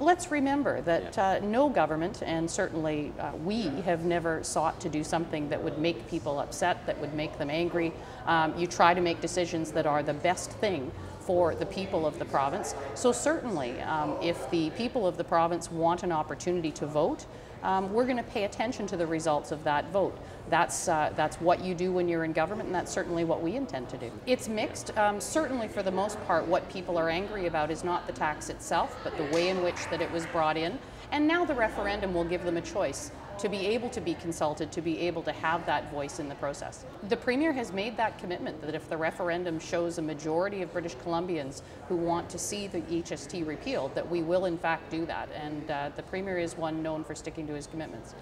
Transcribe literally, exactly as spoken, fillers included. let's remember that yeah. uh, no government, and certainly uh, we have never sought to do something that would make people upset, that would make them angry. Um, you try to make decisions that are the best thing for the people of the province. So certainly, um, if the people of the province want an opportunity to vote, um, we're going to pay attention to the results of that vote. That's, uh, that's what you do when you're in government, and that's certainly what we intend to do. It's mixed. Um, certainly, for the most part, what people are angry about is not the tax itself, but the way in which that it was brought in. And now the referendum will give them a choice to be able to be consulted, to be able to have that voice in the process. The Premier has made that commitment that if the referendum shows a majority of British Columbians who want to see the H S T repealed, that we will in fact do that. And uh, the Premier is one known for sticking to his commitments.